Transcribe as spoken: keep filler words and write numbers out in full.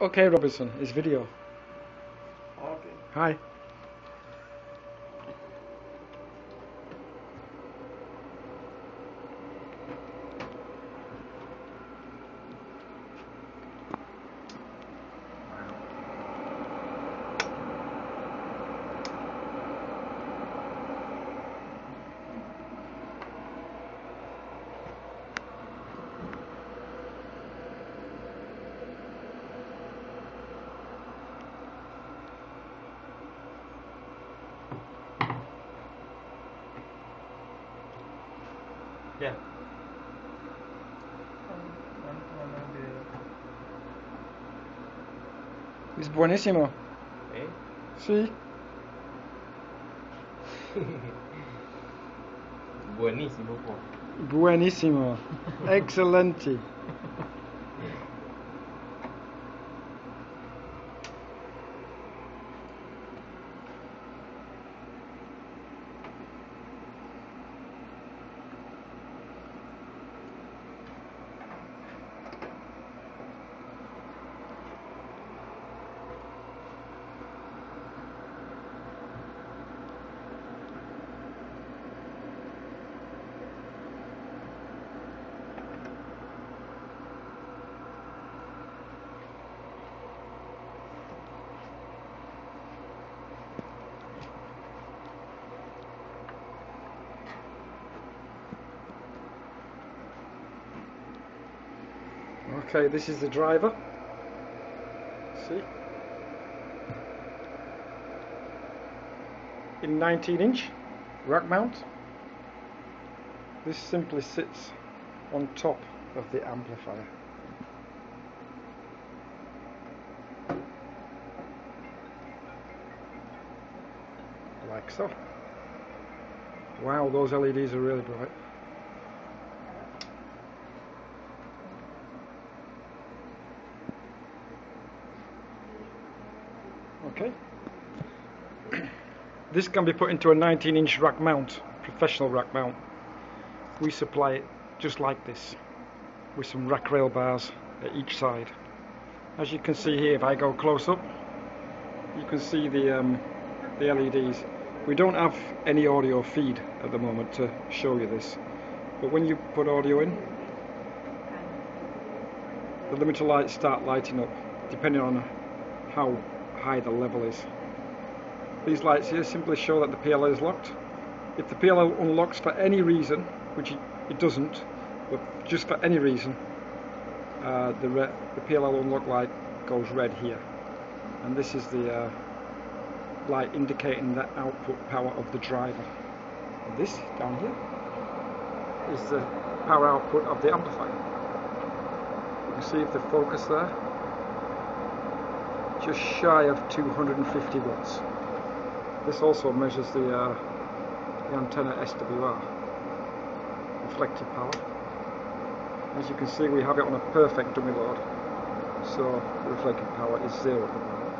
Okay, Robinson, it's video. Okay. Hi. Yeah. Es buenísimo. ¿Eh? Sí. Buenísimo. Buenísimo. Excelente. Okay, this is the driver. See? In nineteen inch rack mount. This simply sits on top of the amplifier. Like so. Wow, those L E Ds are really bright. Okay. This can be put into a nineteen inch rack mount, professional rack mount. We supply it just like this, with some rack rail bars at each side. As you can see here, if I go close up, you can see the, um, the L E Ds. We don't have any audio feed at the moment to show you this, but when you put audio in, the limiter lights start lighting up, depending on how high the level is. These lights here simply show that the P L L is locked. If the P L L unlocks for any reason, which it doesn't, but just for any reason, uh, the, re the P L L unlock light goes red here, and this is the uh, light indicating the output power of the driver. And this down here is the power output of the amplifier. You can see if the focus there, just shy of two hundred fifty watts. This also measures the, uh, the antenna S W R, reflective power. As you can see, we have it on a perfect dummy load, so the reflective power is zero at the moment.